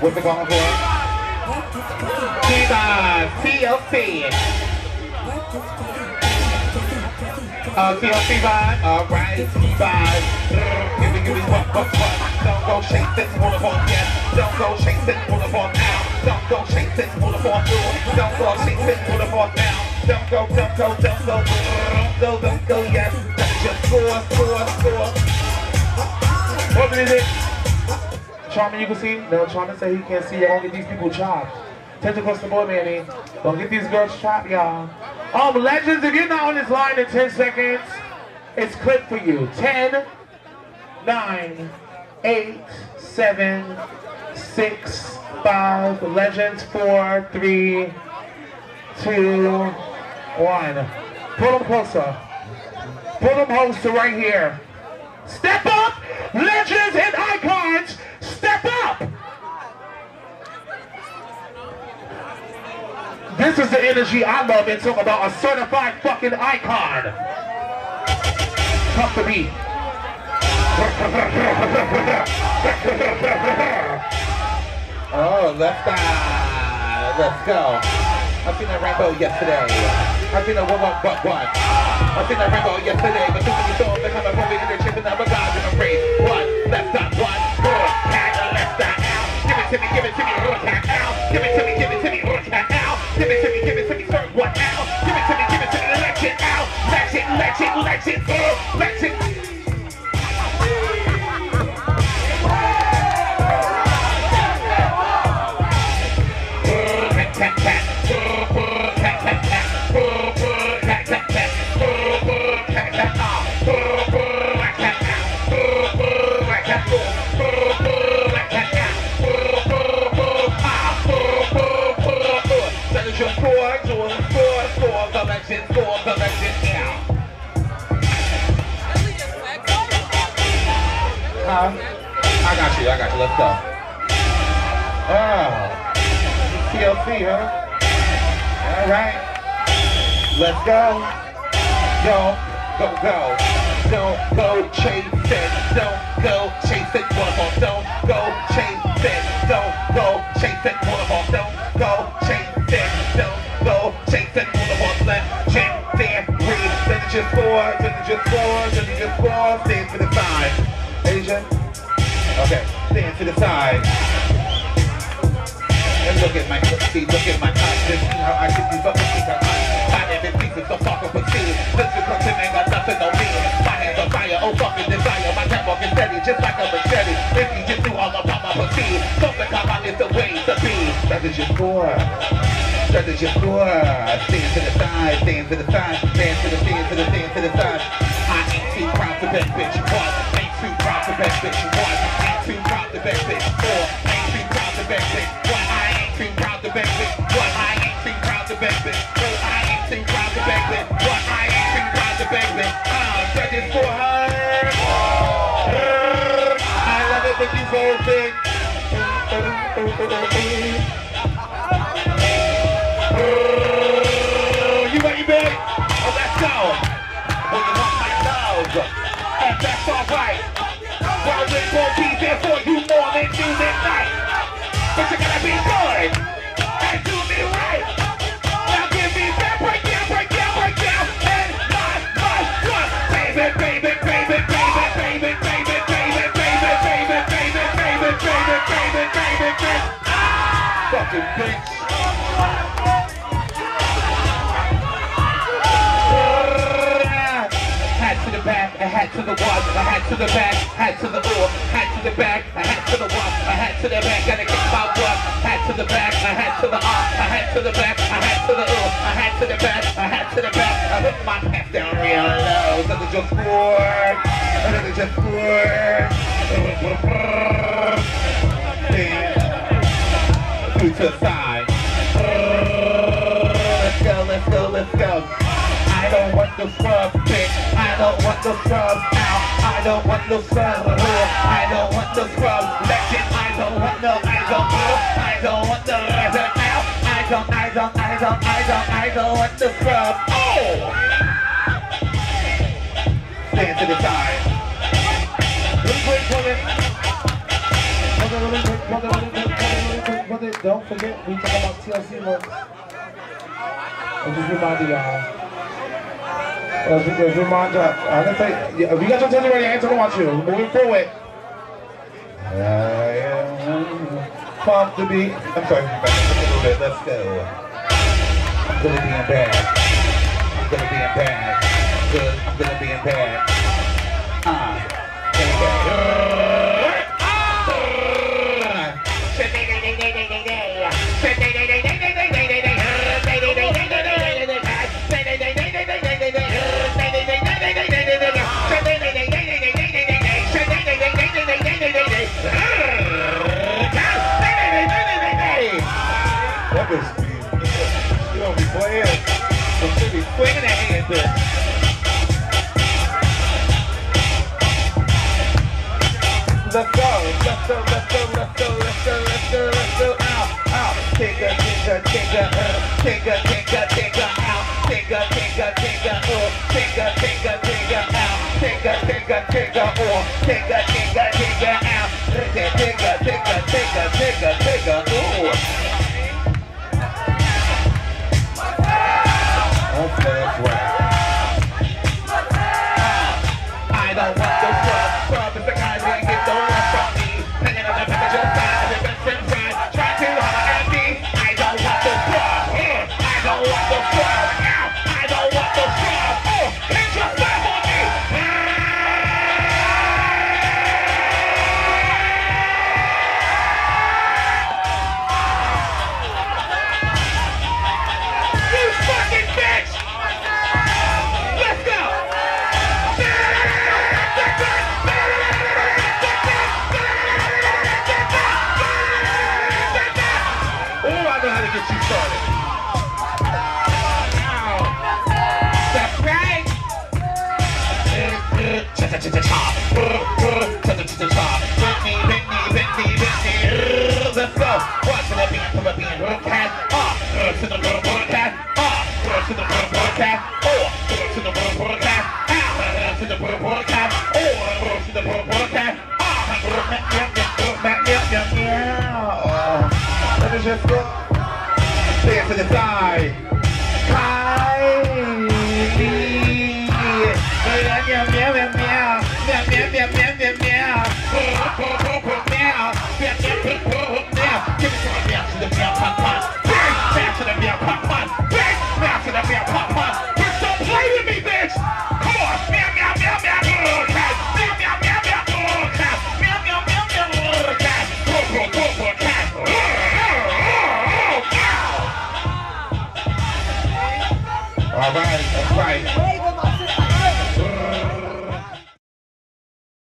What's it going for? She's on TLC. TLC vibe, alright, vibe. Give me buck. Don't go chase this, pull the ball, yes. Don't go chase this, pull the ball out. Don't go chase this, pull the ball through. Don't go chase this, pull the ball down. Don't go, yes. Just score. What minute is it? Charmin, you can see? No, Charmin say he can't see. Y'all gonna get these people chopped. Attention across the board, Manny. Don't get these girls chopped, y'all. Legends, if you're not on this line in 10 seconds, it's clip for you. 10, 9, 8, 7, 6, 5, Legends, 4, 3, 2, 1. Pull them closer. Pull them close to right here. Step up, Legends and Icons. Step up! This is the energy I love and talk about, a certified fucking icon. Talk to me. Oh, left eye. Let's go. I seen that rainbow yesterday. I seen that one. I seen that rainbow yesterday. But soon as you saw the color from the inner chip and I'm a god in a race. One, left eye, one, more. Give it to me, ow. Give it to me, ow. Give it to me, serve one, ow. Give it to me, let it out. Let it. I got you, let's go. Oh, TLC, huh? Alright, let's go. Go. Don't go chase it, waterfall. Don't go chase it, waterfall. Don't go chase it, don't go chase it, waterfall. Let's check there, breathe. Then it's just four, stand to the side. Asian. Okay, stand to the side. And look at my pussy, look at my eyes. Just see how I can be but see her eyes. Hot every piece of the fucking pussy. Let's just come to me, got nothing on me. My hands on fire, oh fucking desire. My cap walking steady, just like a machete. If you just knew all about my pussy, something come out is the way to be. That is your score. Stand to the side, stand to the side. Stand to the side. I ain't too proud to that bitch, what? I ain't too proud to back bitch. That is for her. I love it when you hold it. You ready, babe? Oh, let's go. Oh, you want my love. And that's alright. Well, we will be there for you morning, noon, and night. But you gotta be good and do me right. Now give me that break down, and not, baby. Fucking bitch. I had to the back, I put my hat down real low, that is just four, yeah, two to the side, let's go, I don't want the scrub, bitch, I don't want no scrub. Legend, I don't want the scrub. Oh! Stand to the side. Look, Brother, don't forget we talk about TLC month. And just remind y'all. Remind y'all. I didn't say, yeah, if you got your attention ready, I ain't talking about you. We're moving forward. I am pumped to be. I'm sorry, a little bit. Let's go. I'm gonna be in bed. I'm gonna be in bed. I'm gonna be in bed. You don't be playing. You should be swinging that hand there. Let's go, let's go, let's go, let's go, let's go, let's go, let's go, out, out. Tigger, tigger, tigger, tigger, tigger, tigger, out. Tigger, tigger, tigger, tigger, tigger, tigger, out. Tigger, tigger, tigger, tigger, tigger, tigger, out. Tigger, tigger, tigger, tigger, tigger, tigger, ooh. Just go. Stay to the side. Hi. Meow, meow, meow, meow. Meow, meow, meow, meow, meow, meow. Meow, meow, meow, meow. Give me some meow to the meow pop. Big meow to the meow pop. Big meow to the meow pop. Don't play with me, bitch. Come on. Meow, meow, meow, meow, meow. Meow, meow, meow, meow, meow. Meow, meow, meow, meow, meow. Go, go, go, go. All right, that's right.